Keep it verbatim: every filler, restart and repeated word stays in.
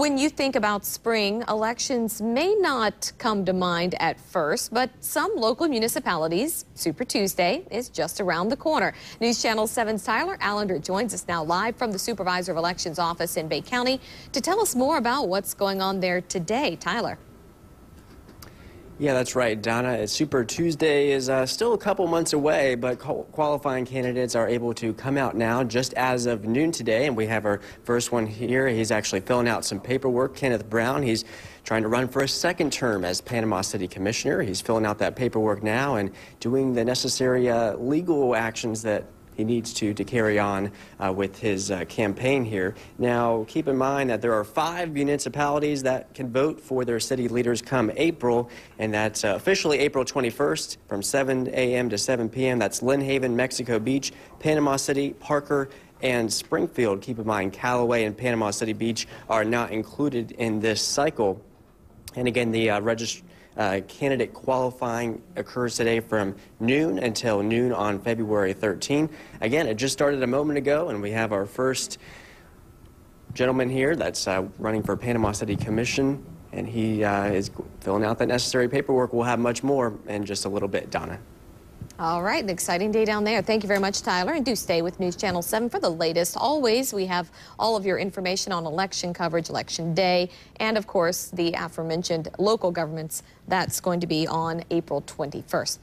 When you think about spring, elections may not come to mind at first, but some local municipalities, Super Tuesday is just around the corner. News Channel seven's Tyler Allender joins us now live from the Supervisor of Elections office in Bay County to tell us more about what's going on there today. Tyler. Yeah, that's right, Donna. Super Tuesday is uh, still a couple months away, but qualifying candidates are able to come out now just as of noon today, and we have our first one here. He's actually filling out some paperwork, Kenneth Brown. He's trying to run for a second term as Panama City Commissioner. He's filling out that paperwork now and doing the necessary uh, legal actions that he needs to to carry on uh, with his uh, campaign here. Now, keep in mind that there are five municipalities that can vote for their city leaders come April, and that's uh, officially April twenty-first from seven A M to seven P M That's Lynn Haven, Mexico Beach, Panama City, Parker, and Springfield. Keep in mind, Callaway and Panama City Beach are not included in this cycle. And again, the uh, registration Uh, candidate qualifying occurs today from noon until noon on February thirteenth. Again, it just started a moment ago, and we have our first gentleman here that's uh, running for Panama City Commission, and he uh, is filling out that necessary paperwork. We'll have much more in just a little bit, Donna. All right, an exciting day down there. Thank you very much, Tyler. And do stay with News Channel seven for the latest. Always, we have all of your information on election coverage, election day, and, of course, the aforementioned local governments. That's going to be on April twenty-first.